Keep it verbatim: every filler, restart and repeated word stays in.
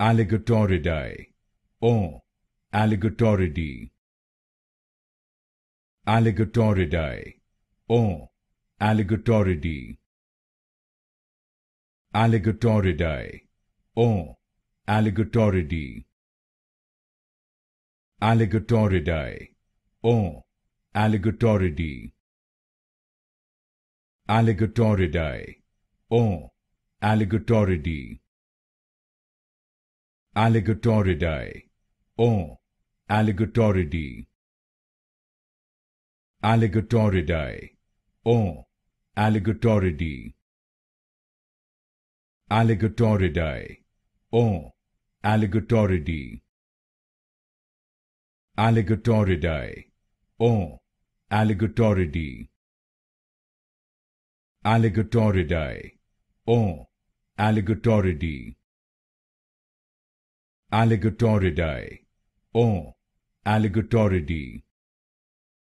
Alligatoridae or Alligatoridae. Alligatoridae or Alligatoridae. Alligatoridae or Alligatoridae. Alligatoridae or Alligatoridae. Alligatoridae or Alligatoridae. Alligatoridae or Alligatoridae. Alligatoridae or Alligatoridae. Alligatoridae or Alligatoridae. Alligatoridae or Alligatoridae. Alligatoridae or Alligatoridae. Alligatoridae or Alligatoridae.